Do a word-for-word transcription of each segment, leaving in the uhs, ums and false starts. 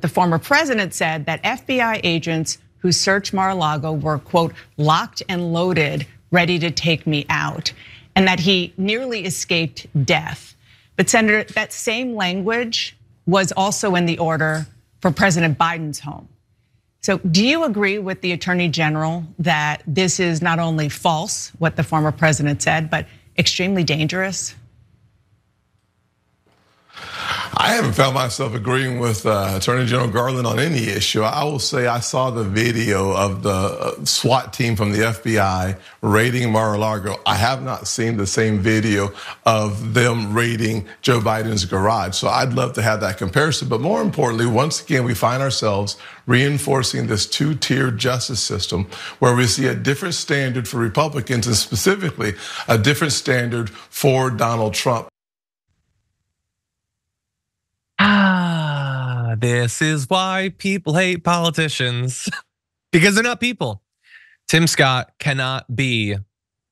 The former president said that F B I agents who searched Mar-a-Lago were, quote, locked and loaded, ready to take me out, and that he nearly escaped death. But Senator, that same language was also in the order for President Biden's home. So do you agree with the Attorney General that this is not only false, what the former president said, but extremely dangerous? I haven't found myself agreeing with Attorney General Garland on any issue. I will say I saw the video of the SWAT team from the F B I raiding Mar-a-Lago. I have not seen the same video of them raiding Joe Biden's garage. So I'd love to have that comparison. But more importantly, once again, we find ourselves reinforcing this two-tier justice system where we see a different standard for Republicans and specifically a different standard for Donald Trump. Ah, this is why people hate politicians because they're not people. Tim Scott cannot be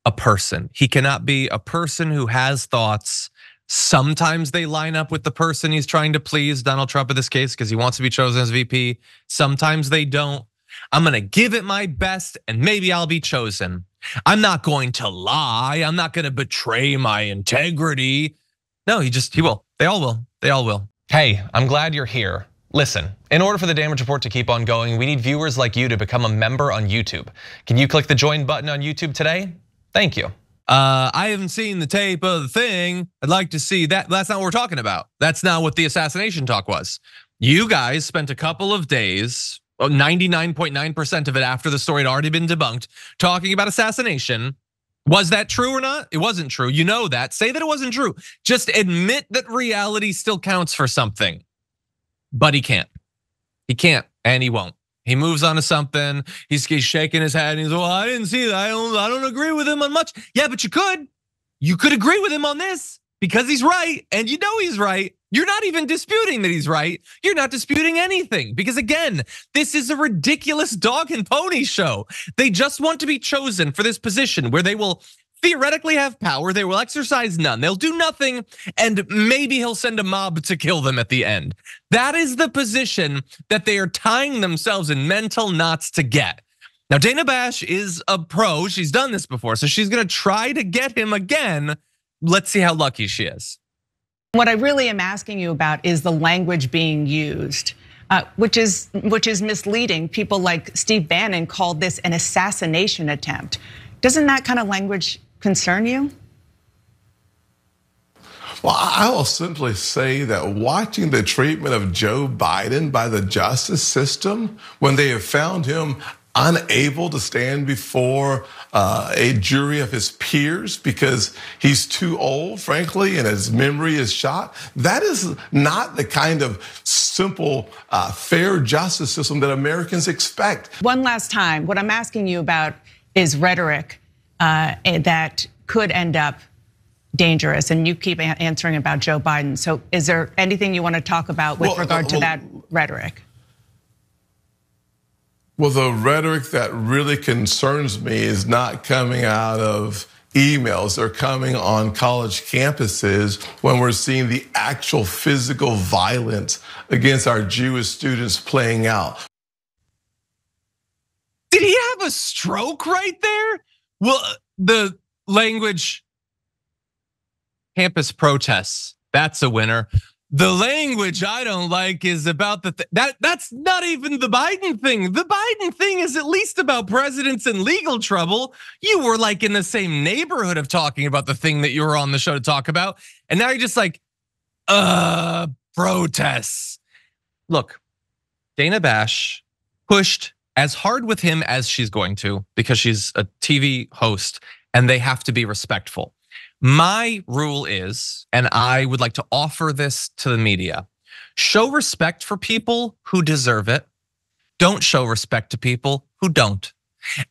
a person. He cannot be a person who has thoughts. Sometimes they line up with the person he's trying to please, Donald Trump in this case, because he wants to be chosen as V P. Sometimes they don't. I'm gonna give it my best and maybe I'll be chosen. I'm not going to lie. I'm not gonna betray my integrity. No, he just, he will. They all will. They all will. Hey, I'm glad you're here. Listen, in order for the damage report to keep on going, we need viewers like you to become a member on YouTube. Can you click the join button on YouTube today? Thank you. Uh, I haven't seen the tape of the thing. I'd like to see that. That's not what we're talking about. That's not what the assassination talk was. You guys spent a couple of days, ninety-nine point nine percent of it after the story had already been debunked, talking about assassination. Was that true or not? It wasn't true. You know that. Say that it wasn't true. Just admit that reality still counts for something. But he can't. He can't and he won't. He moves on to something. He's shaking his head and he's like, well, I didn't see that. I don't, I don't agree with him on much. Yeah, but you could. You could agree with him on this because he's right and you know he's right. You're not even disputing that he's right. You're not disputing anything because again, this is a ridiculous dog and pony show. They just want to be chosen for this position where they will theoretically have power. They will exercise none. They'll do nothing and maybe he'll send a mob to kill them at the end. That is the position that they are tying themselves in mental knots to get. Now, Dana Bash is a pro. She's done this before, so she's going to try to get him again. Let's see how lucky she is. What I really am asking you about is the language being used, which is which is misleading. People like Steve Bannon called this an assassination attempt. Doesn't that kind of language concern you? Well, I will simply say that watching the treatment of Joe Biden by the justice system, when they have found him unable to stand before a jury of his peers because he's too old, frankly, and his memory is shot. That is not the kind of simple, fair justice system that Americans expect. One last time, what I'm asking you about is rhetoric that could end up dangerous, and you keep answering about Joe Biden. So is there anything you want to talk about with well, regard to well, that rhetoric? Well, the rhetoric that really concerns me is not coming out of emails. They're coming on college campuses when we're seeing the actual physical violence against our Jewish students playing out. Did he have a stroke right there? Well, the language, campus protests, that's a winner. The language I don't like is about the th- that that's not even the Biden thing. The Biden thing is at least about presidents and legal trouble. You were like in the same neighborhood of talking about the thing that you were on the show to talk about. And now you're just like, uh, protests. Look, Dana Bash pushed as hard with him as she's going to because she's a T V host and they have to be respectful. My rule is, and I would like to offer this to the media, show respect for people who deserve it. Don't show respect to people who don't.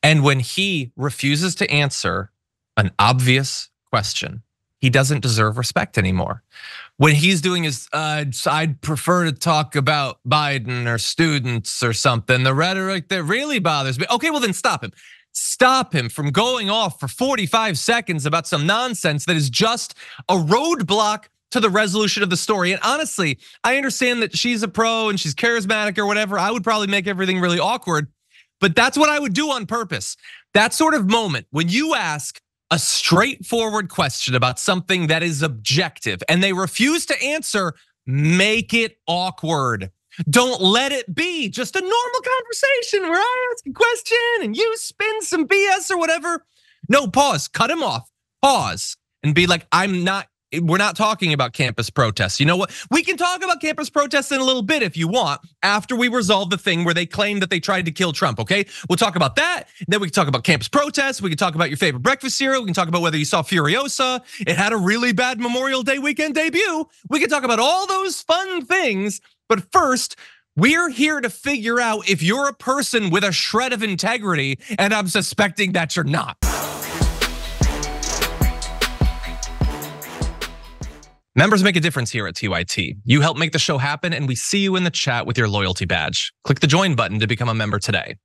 And when he refuses to answer an obvious question, he doesn't deserve respect anymore. When he's doing his, uh, I'd prefer to talk about Biden or students or something, the rhetoric that really bothers me. Okay, well then stop him. Stop him from going off for forty-five seconds about some nonsense that is just a roadblock to the resolution of the story. And honestly, I understand that she's a pro and she's charismatic or whatever. I would probably make everything really awkward, but that's what I would do on purpose. That sort of moment when you ask a straightforward question about something that is objective and they refuse to answer, make it awkward. Don't let it be just a normal conversation where I ask a question and you spin some B S or whatever. No, pause, cut him off, pause, and be like, I'm not, we're not talking about campus protests. You know what? We can talk about campus protests in a little bit if you want, after we resolve the thing where they claim that they tried to kill Trump, okay? We'll talk about that, then we can talk about campus protests, we can talk about your favorite breakfast cereal, we can talk about whether you saw Furiosa, it had a really bad Memorial Day weekend debut. We can talk about all those fun things, but first, we're here to figure out if you're a person with a shred of integrity, and I'm suspecting that you're not. Members make a difference here at T Y T. You help make the show happen, and we see you in the chat with your loyalty badge. Click the join button to become a member today.